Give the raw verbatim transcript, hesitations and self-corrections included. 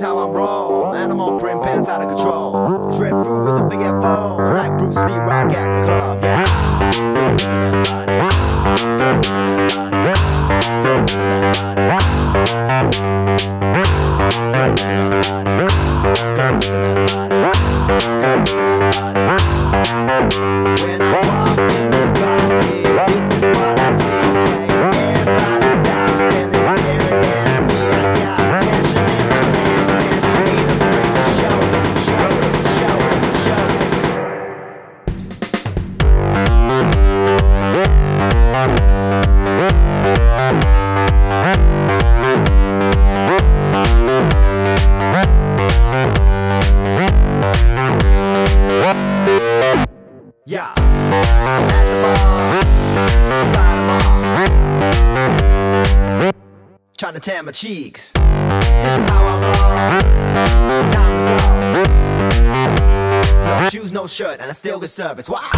is how I roll. Animal print pants out of control. Drift through with a big F O, like Bruce Lee, rock at the club. Yeah. When I walk in this body, this is what I see. Everybody stops and they're staring at me. I got passion in my hands and I need a freak to show it, show it, show it, show it. Yeah. At the bar, bottom off, trying to tan my cheeks. This is how I roll. Time to go. No shoes, no shirt, and I still get service. Wow.